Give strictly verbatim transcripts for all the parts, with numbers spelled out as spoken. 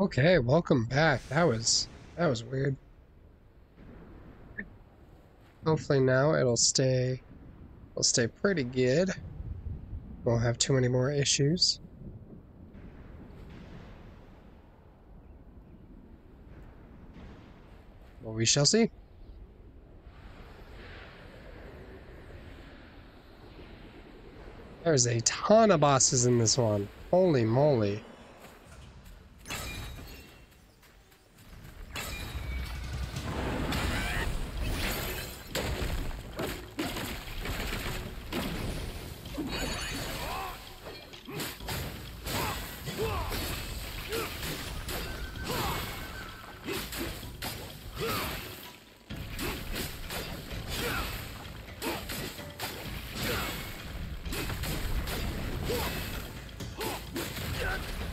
Okay, welcome back. That was that was weird. Hopefully now it'll stay it'll stay pretty good. Won't have too many more issues. Well, we shall see. There's a ton of bosses in this one. Holy moly. Yeah.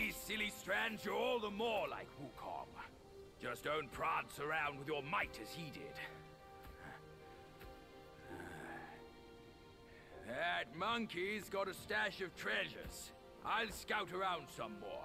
these silly strands, you're all the more like Wukong. Just don't prance around with your might as he did. That monkey's got a stash of treasures. I'll scout around some more.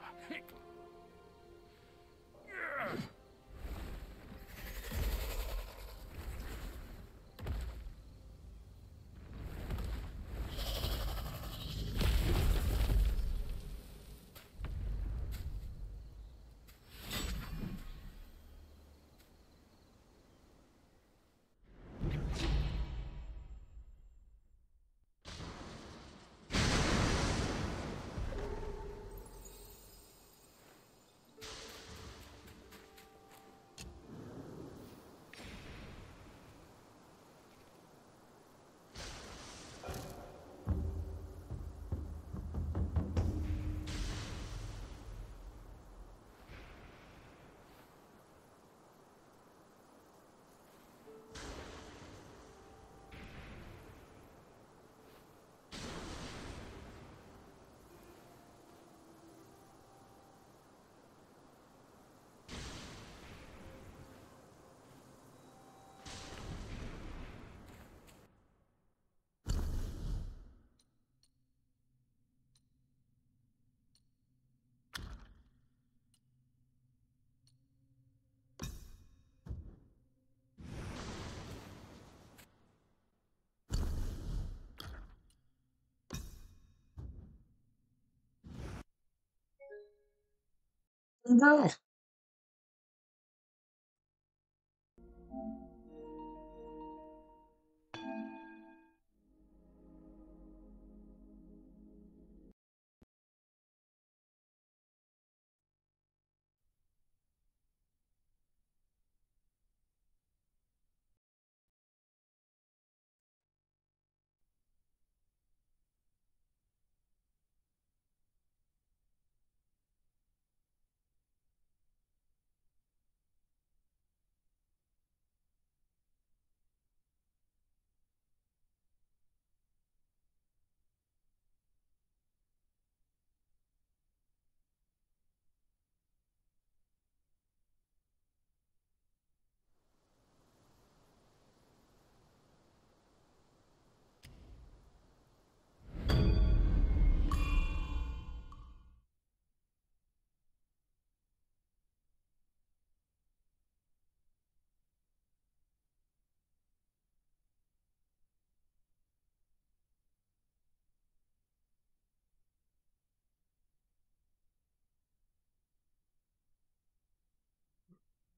No.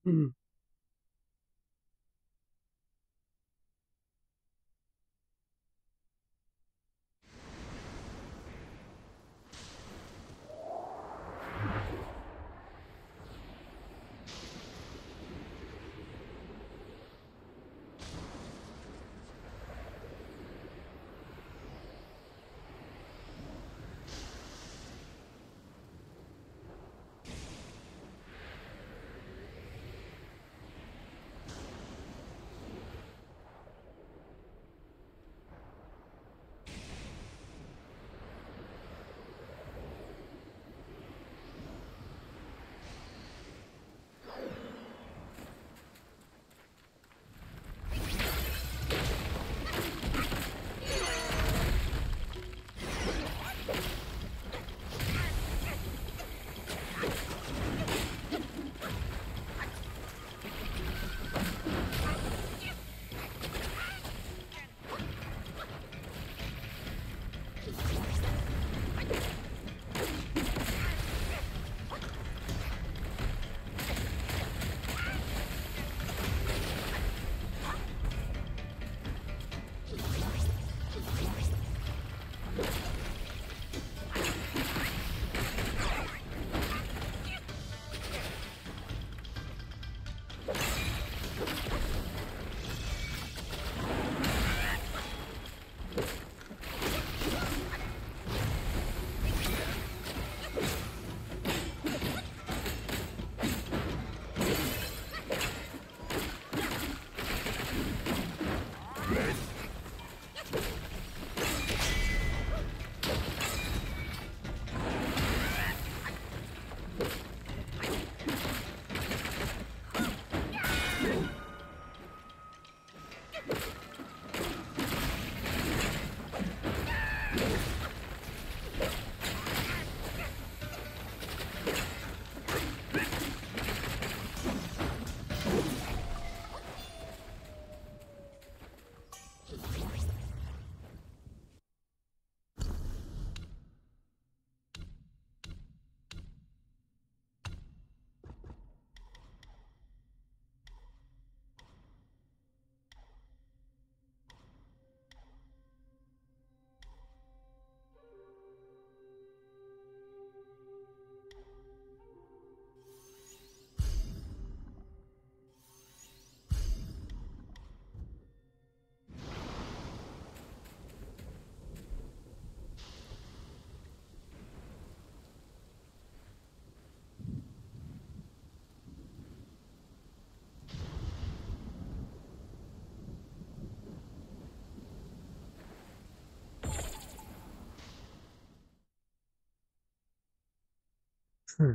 Hmm. Hmm.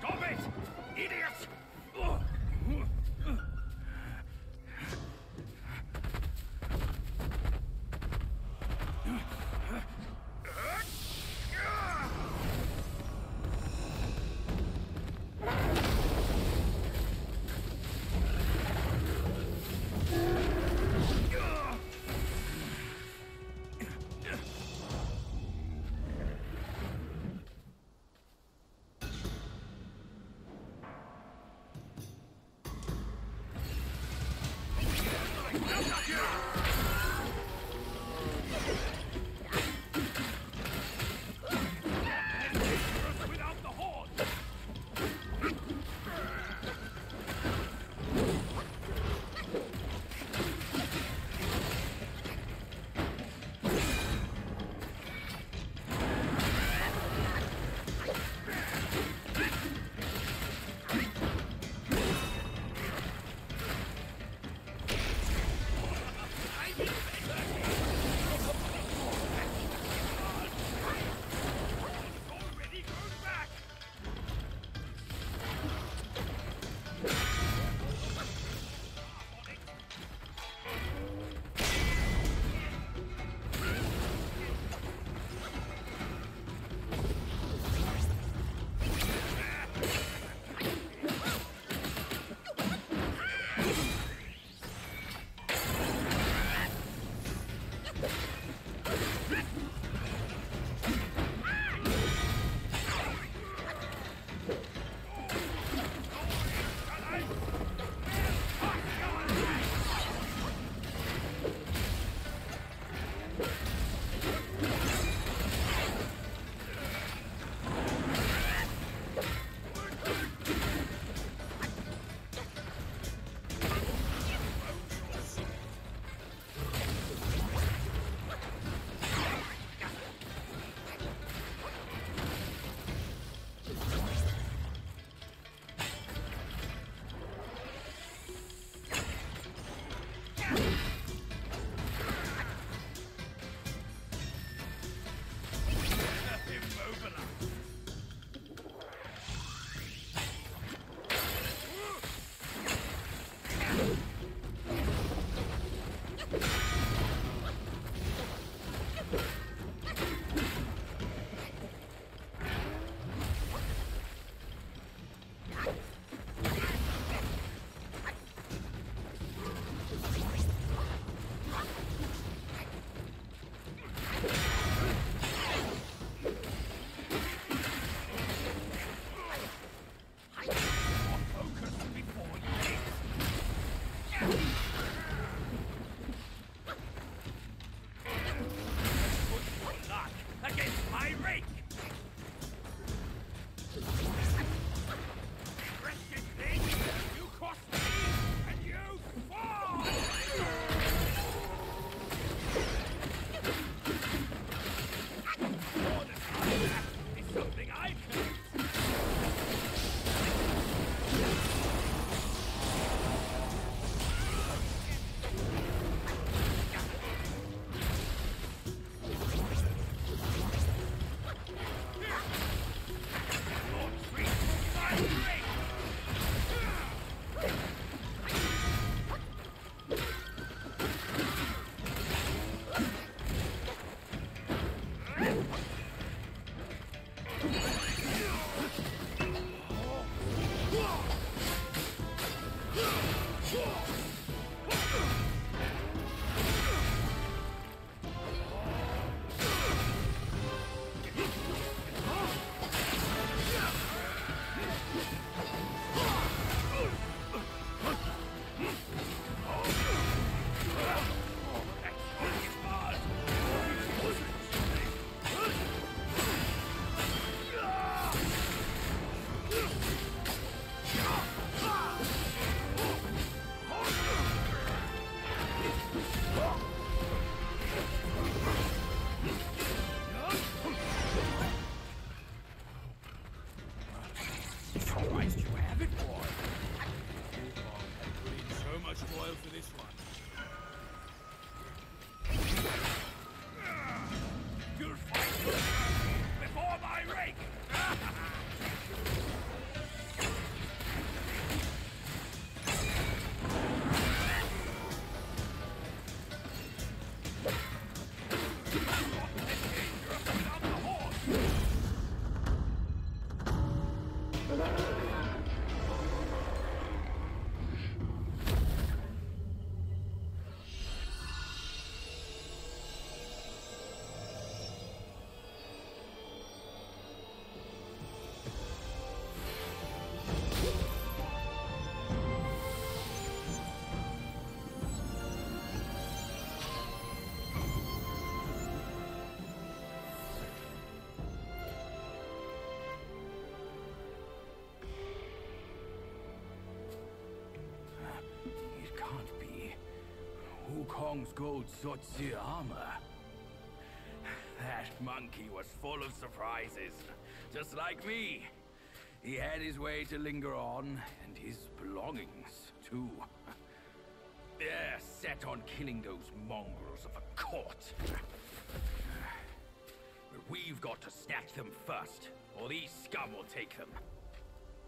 Stop it, idiots! Wukong's gold Zotzi armor. That monkey was full of surprises, just like me. He had his way to linger on, and his belongings, too. They're set on killing those mongrels of a court. But we've got to snatch them first, or these scum will take them.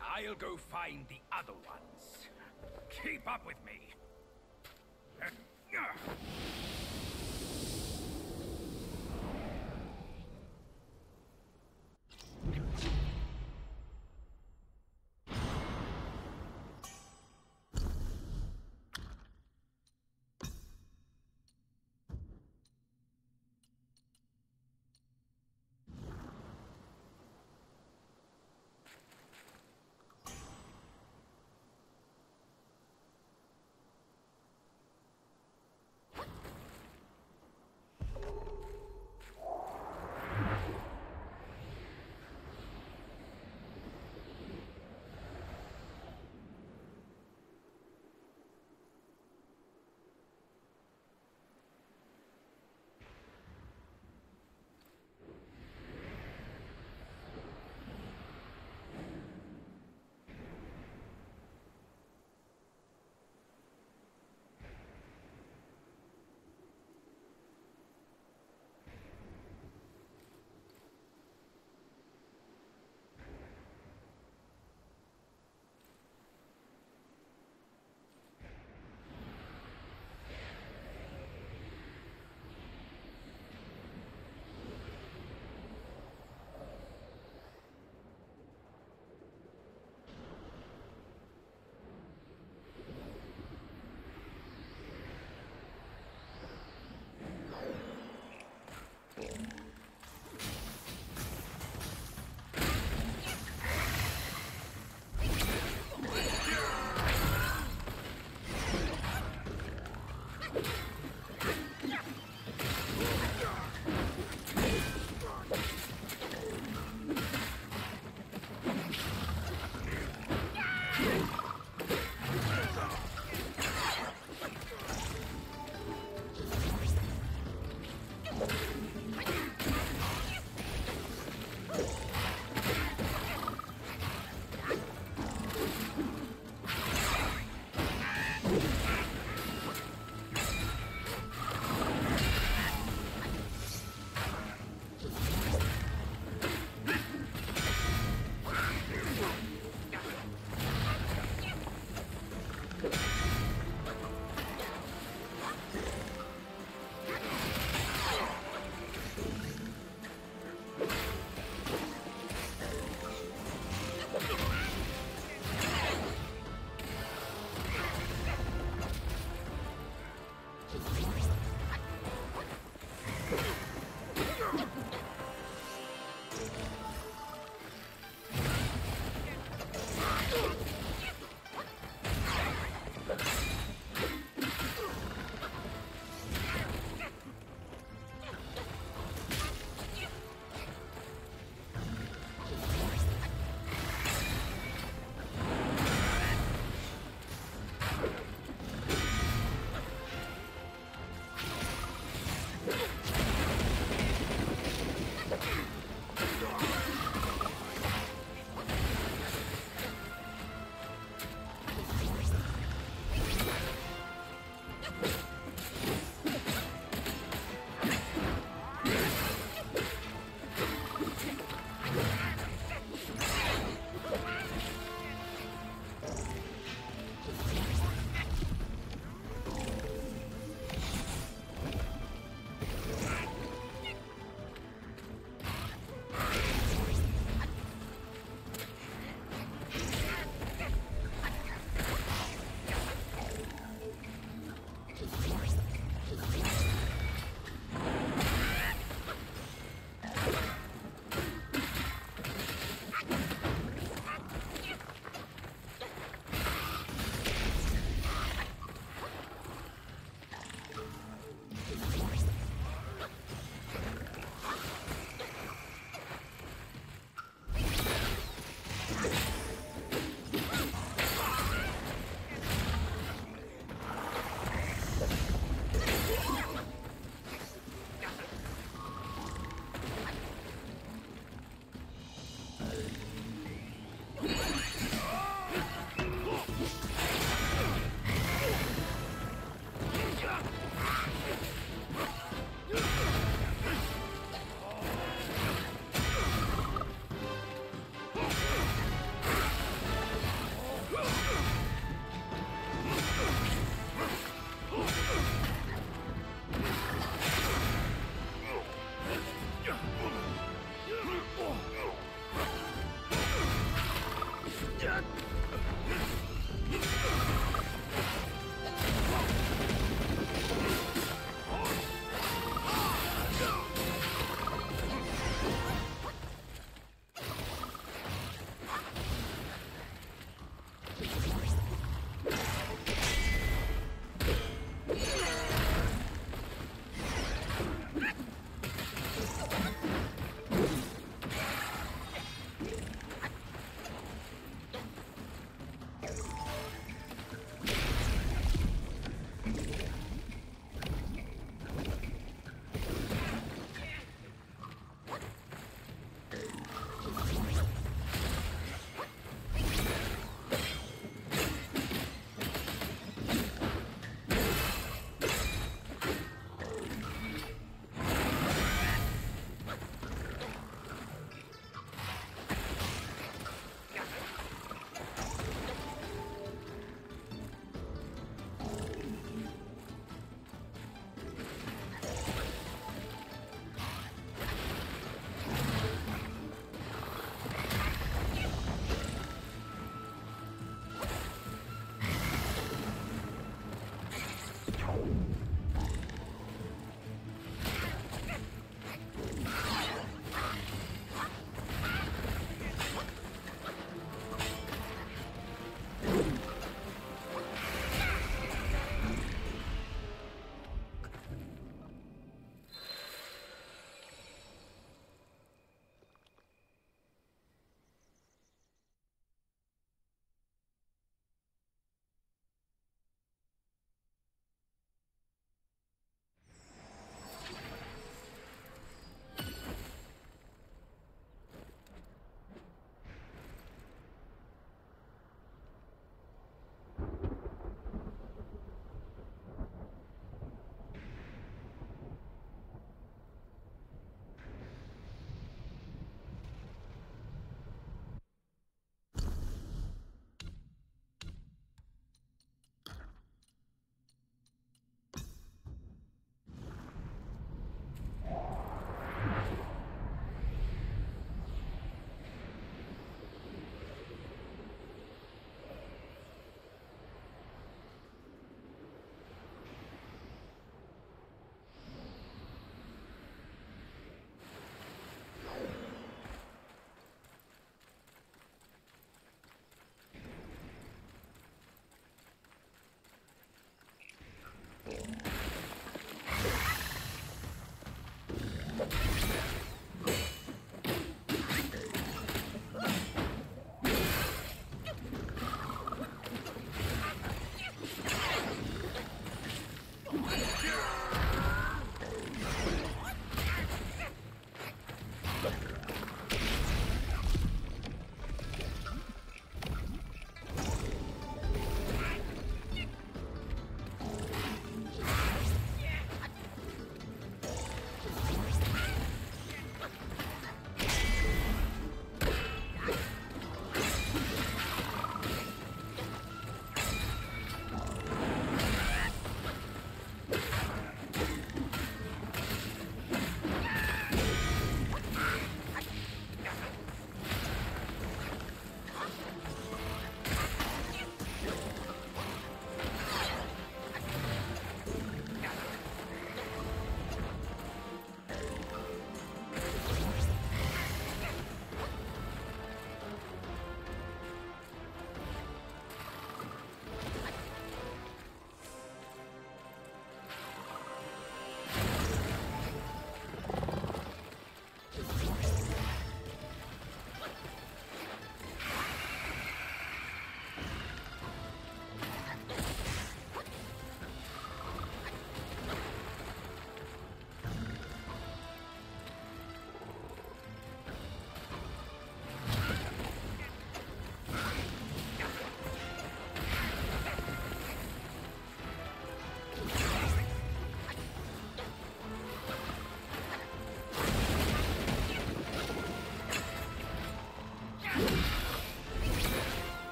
I'll go find the other ones. Keep up with me. Yeah.